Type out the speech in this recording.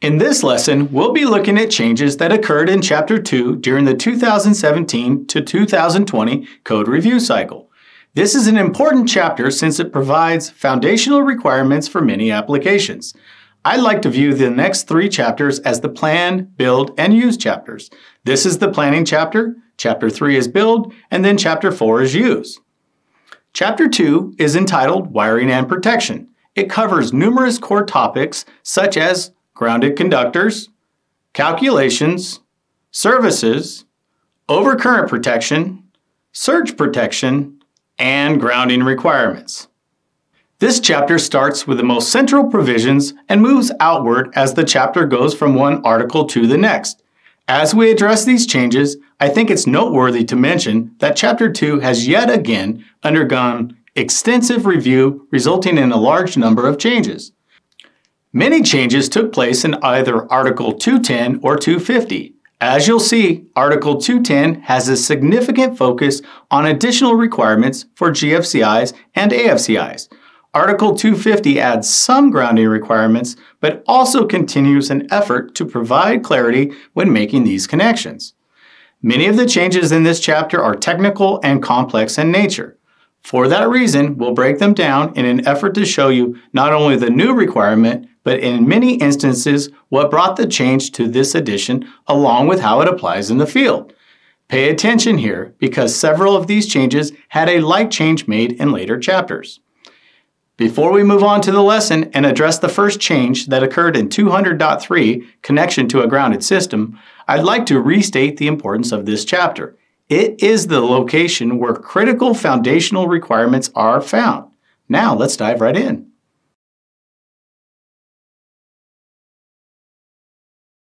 In this lesson, we'll be looking at changes that occurred in Chapter 2 during the 2017 to 2020 Code Review Cycle. This is an important chapter since it provides foundational requirements for many applications. I like to view the next three chapters as the Plan, Build, and Use chapters. This is the Planning chapter, Chapter 3 is Build, and then Chapter 4 is Use. Chapter 2 is entitled Wiring and Protection. It covers numerous core topics such as grounded conductors, calculations, services, overcurrent protection, surge protection, and grounding requirements. This chapter starts with the most central provisions and moves outward as the chapter goes from one article to the next. As we address these changes, I think it's noteworthy to mention that Chapter 2 has yet again undergone extensive review, resulting in a large number of changes. Many changes took place in either Article 210 or 250. As you'll see, Article 210 has a significant focus on additional requirements for GFCIs and AFCIs. Article 250 adds some grounding requirements, but also continues an effort to provide clarity when making these connections. Many of the changes in this chapter are technical and complex in nature. For that reason, we'll break them down in an effort to show you not only the new requirement, but in many instances, what brought the change to this edition along with how it applies in the field. Pay attention here because several of these changes had a like change made in later chapters. Before we move on to the lesson and address the first change that occurred in 200.3, connection to a grounded system, I'd like to restate the importance of this chapter. It is the location where critical foundational requirements are found. Now let's dive right in.